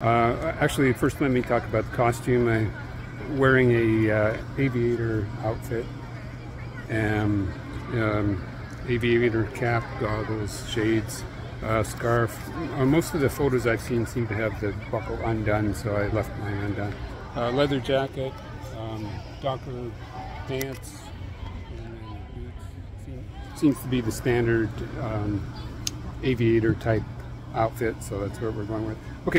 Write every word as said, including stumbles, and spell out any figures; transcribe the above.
Uh, actually, first let me talk about the costume. I'm wearing a uh, aviator outfit, and um, aviator cap, goggles, shades, uh, scarf. Uh, most of the photos I've seen seem to have the buckle undone, so I left mine undone. Uh, leather jacket, um, Docker pants, and boots. Seems to be the standard um, aviator type outfit, so that's what we're going with. Okay.